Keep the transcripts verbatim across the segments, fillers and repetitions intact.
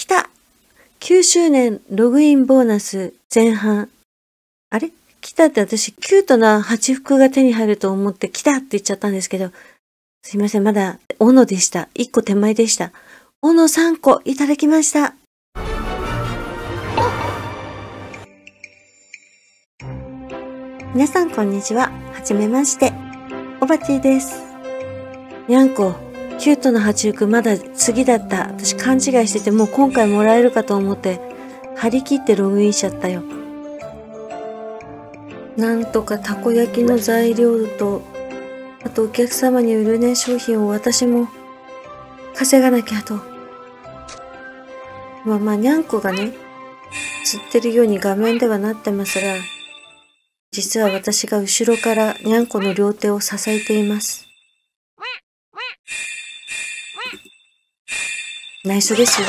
北きゅうしゅうねんログインボーナス前半。あれ北って私キュートな八福が手に入ると思って北って言っちゃったんですけど、すいません、まだ斧でした。いっこ手前でした。斧さんこいただきました。皆さんこんにちは。はじめまして。おばちぃです。にゃんこ、キュートな八福まだ次だった。私勘違いしててもう今回もらえるかと思って、張り切ってログインしちゃったよ。なんとかたこ焼きの材料と、あとお客様に売るね、商品を私も稼がなきゃと。まあまあ、にゃんこがね、釣ってるように画面ではなってますが、実は私が後ろからにゃんこの両手を支えています。内緒ですよ。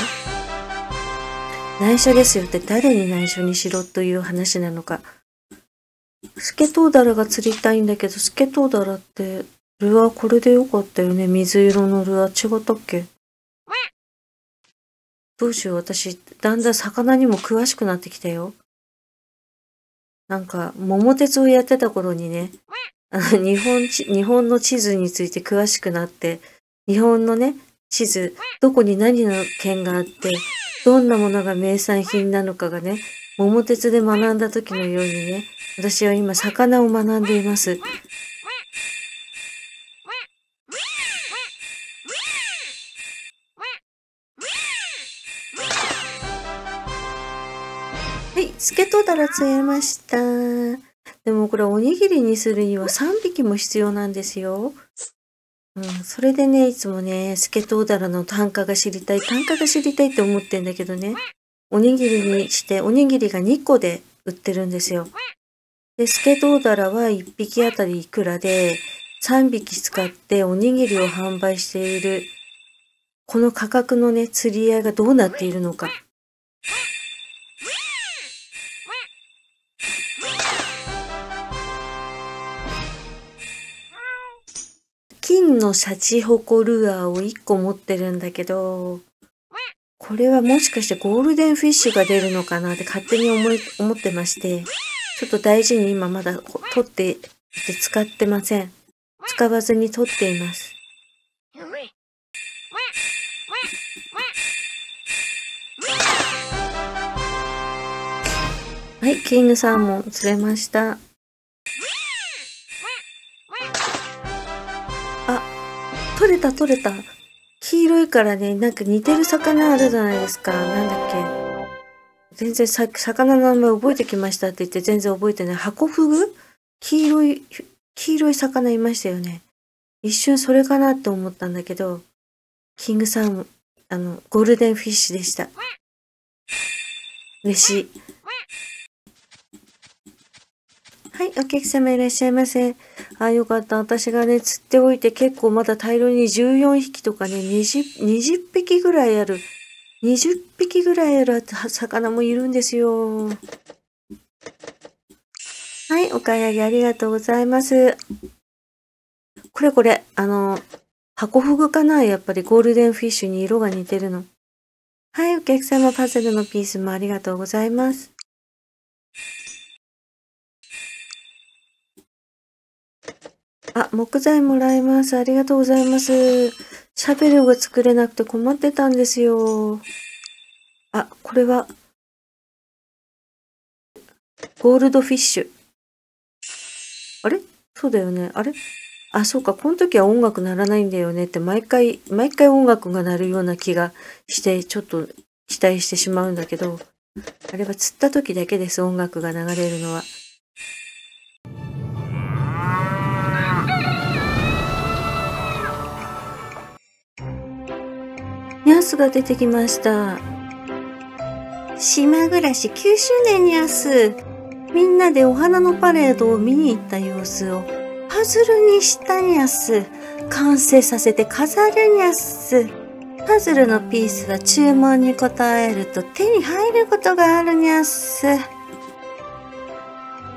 内緒ですよって誰に内緒にしろという話なのか。スケトウダラが釣りたいんだけど、スケトウダラって、ルアーこれでよかったよね。水色のルアー。違ったっけ？どうしよう。私、だんだん魚にも詳しくなってきたよ。なんか、桃鉄をやってた頃にね、あの、日本地、日本の地図について詳しくなって、日本のね、地図、どこに何の県があって、どんなものが名産品なのかがね、桃鉄で学んだ時のようにね、私は今、魚を学んでいます。はい、スケトウダラ釣れました。でもこれ、おにぎりにするにはさんびきも必要なんですよ。うん、それでね、いつもね、スケトウダラの単価が知りたい、単価が知りたいって思ってんだけどね、おにぎりにして、おにぎりがにこで売ってるんですよ。で、スケトウダラはいっぴきあたりいくらで、さんびき使っておにぎりを販売している、この価格のね、釣り合いがどうなっているのか。金のシャチホコルアーをいっこ持ってるんだけど、これはもしかしてゴールデンフィッシュが出るのかなって勝手に思い、思ってまして、ちょっと大事に今まだ取っていて使ってません。使わずに取っています。はい、キングサーモン釣れました。あ、取れた取れた。黄色いからね、なんか似てる魚あるじゃないですか。なんだっけ。全然さ、魚の名前覚えてきましたって言って全然覚えてない。ハコフグ？黄色い、黄色い魚いましたよね。一瞬それかなって思ったんだけど、キングサーモン、あの、ゴールデンフィッシュでした。嬉しい。はい、お客様いらっしゃいませ。あ、よかった。私がね、釣っておいて結構まだ大量にじゅうよんひきとかね、にじゅっぴきぐらいある、にじゅっぴきぐらいある魚もいるんですよ。はい、お買い上げありがとうございます。これこれ、あの、ハコフグかな？やっぱりゴールデンフィッシュに色が似てるの。はい、お客様パズルのピースもありがとうございます。あ、木材もらえます。ありがとうございます。シャベルが作れなくて困ってたんですよ。あ、これは、ゴールドフィッシュ。あれ？そうだよね。あれ？あ、そうか。この時は音楽鳴らないんだよねって、毎回、毎回音楽が鳴るような気がして、ちょっと期待してしまうんだけど、あれは釣った時だけです。音楽が流れるのは。ニャンスが出てきました。島暮らしきゅうしゅうねんニャンス。みんなでお花のパレードを見に行った様子をパズルにしたニャンス。完成させて飾るニャンス。パズルのピースは注文に応えると手に入ることがあるニャンス。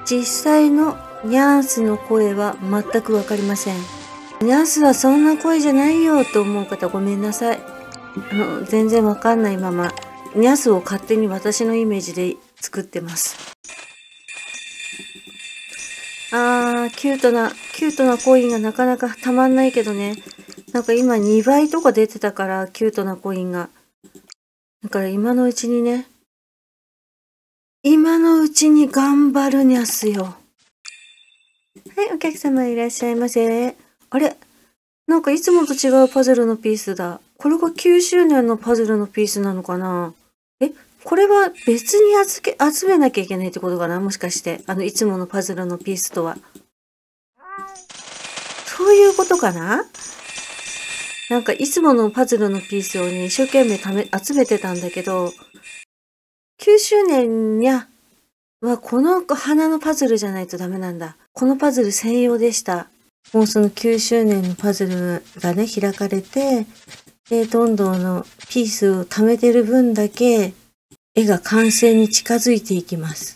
実際のニャンスの声は全くわかりません。ニャンスはそんな声じゃないよと思う方ごめんなさい。あの、全然わかんないままニャスを勝手に私のイメージで作ってます。あー、キュートな、キュートなコインがなかなかたまんないけどね。なんか今にばいとか出てたから、キュートなコインが。だから今のうちにね、今のうちに頑張るニャスよ。はい、お客様いらっしゃいませ。あれ？なんかいつもと違うパズルのピースだ。これがきゅうしゅうねんのパズルのピースなのかな？え、これは別に集け、集めなきゃいけないってことかな？もしかして。あの、いつものパズルのピースとは。そういうことかな？なんかいつものパズルのピースをね、一生懸命ため、集めてたんだけど、きゅうしゅうねんにゃ、はこの花のパズルじゃないとダメなんだ。このパズル専用でした。もうそのきゅうしゅうねんのパズルがね、開かれて、で、どんどんあの、ピースを貯めてる分だけ、絵が完成に近づいていきます。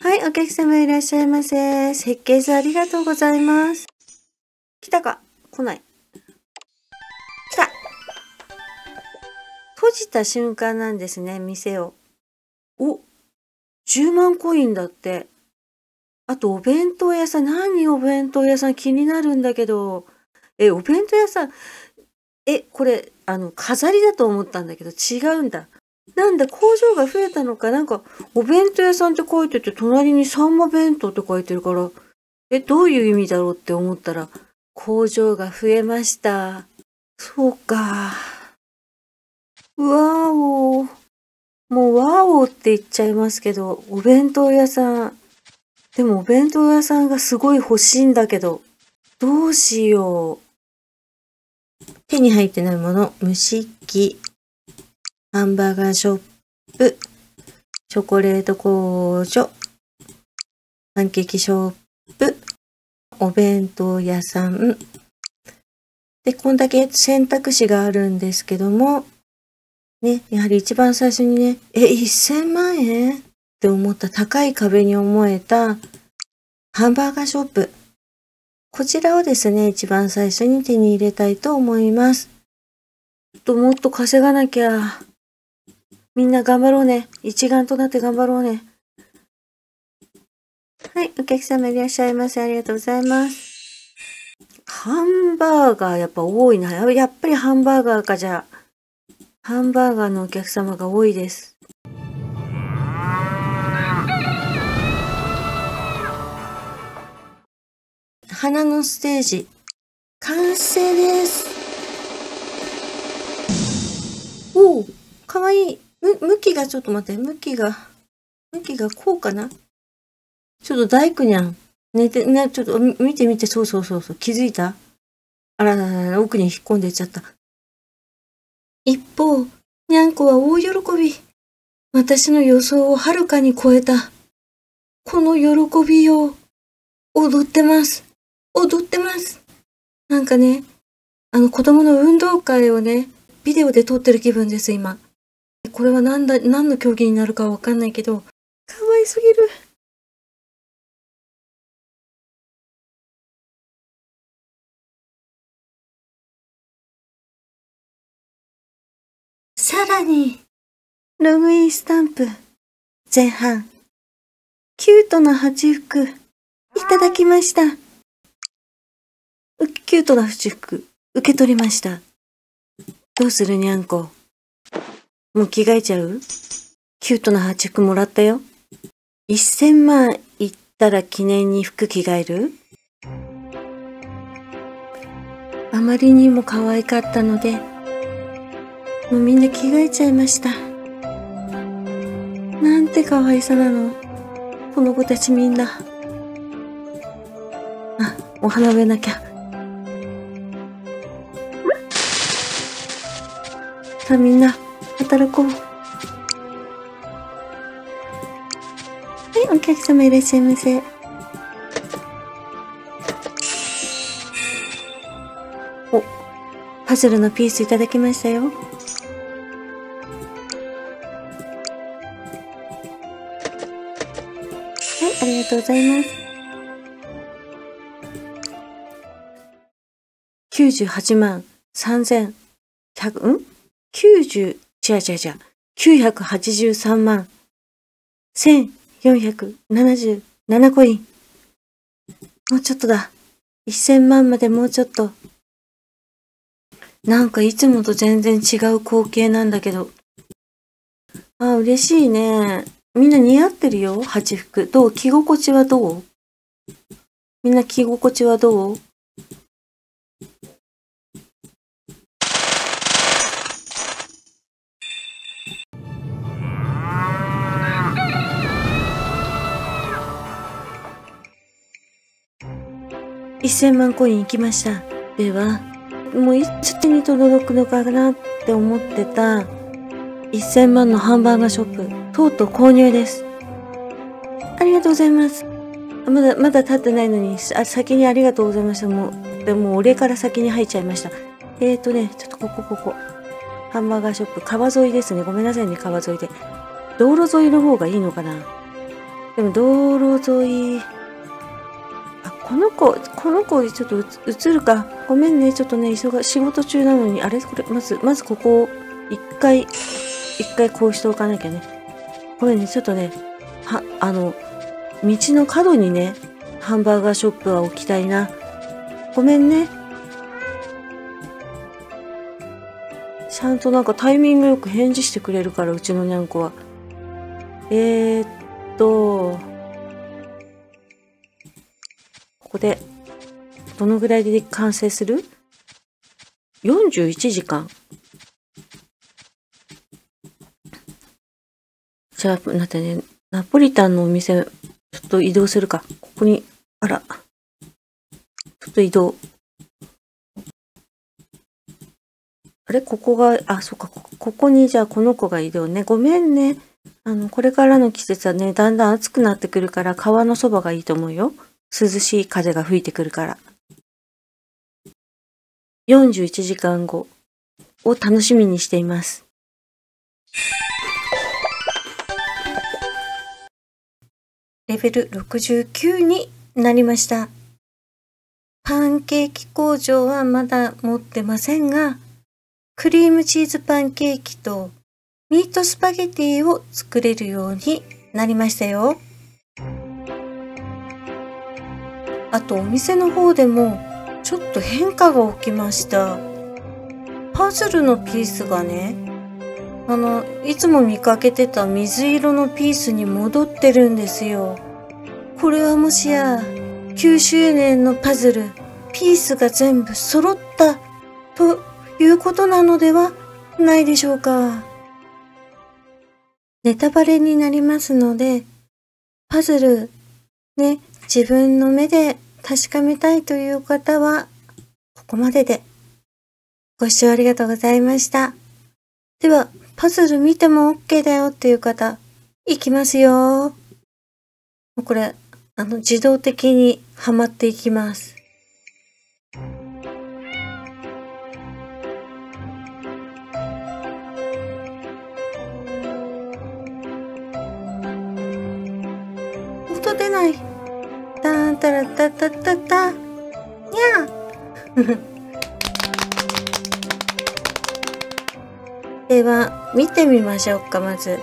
はい、お客様いらっしゃいませ。設計図ありがとうございます。来たか？来ない。来た！閉じた瞬間なんですね、店を。お！じゅうまんコインだって。あとお弁当屋さん、何お弁当屋さん気になるんだけど、え、お弁当屋さん、え、これ、あの、飾りだと思ったんだけど、違うんだ。なんだ、工場が増えたのか、なんか、お弁当屋さんって書いてて、隣にサンマ弁当って書いてるから、え、どういう意味だろうって思ったら、工場が増えました。そうか。わお。もう、わおって言っちゃいますけど、お弁当屋さん、でもお弁当屋さんがすごい欲しいんだけど、どうしよう。手に入ってないもの、蒸し器、ハンバーガーショップ、チョコレート工場、パンケーキショップ、お弁当屋さん。で、こんだけ選択肢があるんですけども、ね、やはり一番最初にね、え、せんまんえん？って思った高い壁に思えたハンバーガーショップ。こちらをですね、一番最初に手に入れたいと思います。ちょっともっと稼がなきゃ。みんな頑張ろうね。一丸となって頑張ろうね。はい、お客様いらっしゃいませ。ありがとうございます。ハンバーガーやっぱ多いな。やっぱりハンバーガーかじゃあ。ハンバーガーのお客様が多いです。花のステージ、完成です。おお、かわいい。む、向きがちょっと待って、向きが、向きがこうかな？ちょっと大工にゃん。寝て、ね、ちょっと見て見て、そうそうそうそう、気づいた？あらららら、奥に引っ込んでいっちゃった。一方、にゃんこは大喜び。私の予想をはるかに超えた。この喜びを踊ってます。踊ってます。なんかね、あの子供の運動会をね、ビデオで撮ってる気分です、今。これは何だ、何の競技になるかわかんないけど、かわいすぎる。さらに、ログインスタンプ、前半、キュートな八福、いただきました。キュートな七福、受け取りました。どうするにゃんこ。もう着替えちゃう？キュートな八福もらったよ。せんまんいったら記念に服着替える？あまりにも可愛かったので、もうみんな着替えちゃいました。なんて可愛さなの。この子たちみんな。あ、お花植えなきゃ。さあみんな、働こう。はい、お客様いらっしゃいませ。お、パズルのピースいただきましたよ。はい、ありがとうございます。きゅうじゅうはちまんさんぜんひゃく、ん？ きゅうじゅう違う違う違う。きゅうひゃくはちじゅうさんまん。せんよんひゃくななじゅうななコイン。もうちょっとだ。せんまんまでもうちょっと。なんかいつもと全然違う光景なんだけど。あ、嬉しいね。みんな似合ってるよ、八福。どう？着心地はどう？みんな着心地はどう？せんまんコインいきました。では、もういつ手に届くのかなって思ってたせんまんのハンバーガーショップ、とうとう購入です。ありがとうございます。まだ、まだ経ってないのに、あ、先にありがとうございました。もう、でもお礼から先に入っちゃいました。えーとね、ちょっとここここ。ハンバーガーショップ、川沿いですね。ごめんなさいね、川沿いで。道路沿いの方がいいのかな。でも道路沿い、この子、この子ちょっと映るか。ごめんね。ちょっとね、忙、仕事中なのに。あれこれ、まず、まずここを一回、一回こうしておかなきゃね。ごめんね。ちょっとね、は、あの、道の角にね、ハンバーガーショップは置きたいな。ごめんね。ちゃんとなんかタイミングよく返事してくれるから、うちのにゃんこは。えーっと、ここで、どのぐらいで完成する ?よんじゅういちじかん。じゃあ、待ってね、ナポリタンのお店、ちょっと移動するか。ここに、あら、ちょっと移動。あれここが、あ、そっか、ここに、じゃあ、この子が移動ね。ごめんね。あの、これからの季節はね、だんだん暑くなってくるから、川のそばがいいと思うよ。涼しい風が吹いてくるから。よんじゅういちじかんごを楽しみにしています。レベルろくじゅうきゅうになりました。パンケーキ工場はまだ持ってませんが、クリームチーズパンケーキとミートスパゲティを作れるようになりましたよ。あとお店の方でもちょっと変化が起きました。パズルのピースがね、あの、いつも見かけてた水色のピースに戻ってるんですよ。これはもしや、きゅうしゅうねんのパズル、ピースが全部揃ったということなのではないでしょうか。ネタバレになりますので、パズル、ね、自分の目で確かめたいという方は、ここまでで。ご視聴ありがとうございました。では、パズル見ても オーケー だよっていう方、いきますよ。もうこれ、あの、自動的にはまっていきます。音出ない。たたらたたたたにゃーでは見てみましょうか。まず、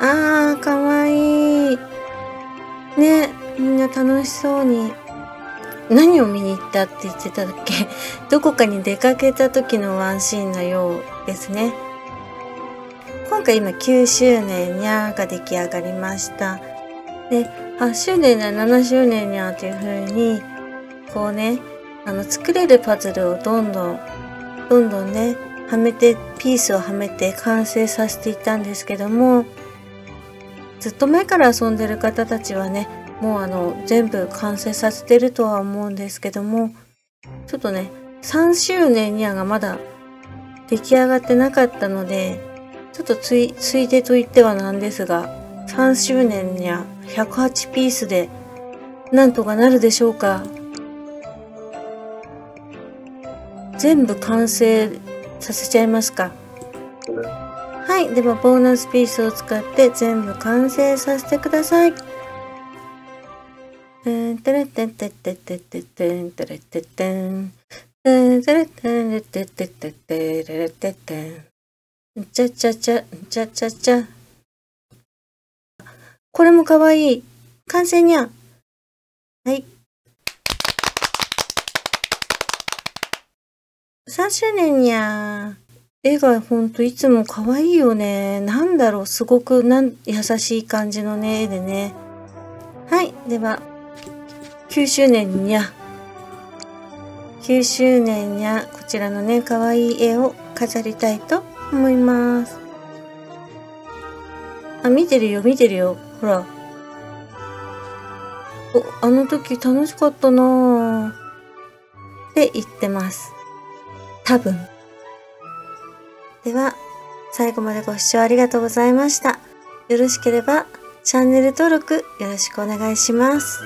あー、かわいいね。みんな楽しそうに何を見に行ったって言ってたっけどこかに出かけた時のワンシーンのようですね。今回今きゅうしゅうねんにゃーが出来上がりました。で、はっしゅうねんやななしゅうねんにゃーという風に、こうね、あの、作れるパズルをどんどん、どんどんね、はめて、ピースをはめて完成させていったんですけども、ずっと前から遊んでる方たちはね、もうあの、全部完成させてるとは思うんですけども、ちょっとね、さんしゅうねんにゃーがまだ出来上がってなかったので、ちょっとつい、ついでと言ってはなんですが、さんしゅうねんにゃひゃくはちピースでなんとかなるでしょうか。全部完成させちゃいますか。はい、ではボーナスピースを使って全部完成させてください。てんてれてんてってってってってんてれてってんてんてれてんてってってってってってん。ちゃちゃちゃ、ちゃちゃちゃ。これもかわいい。完成にゃん。はい。さんしゅうねんにゃー。絵がほんといつもかわいいよね。なんだろう、すごくなん優しい感じのね、絵でね。はい。では、きゅうしゅうねんにゃ。きゅうしゅうねんにゃ。こちらのね、かわいい絵を飾りたいと思います。あ、見てるよ、見てるよ。ほら。お、あの時楽しかったなぁ。って言ってます。多分。では、最後までご視聴ありがとうございました。よろしければ、チャンネル登録よろしくお願いします。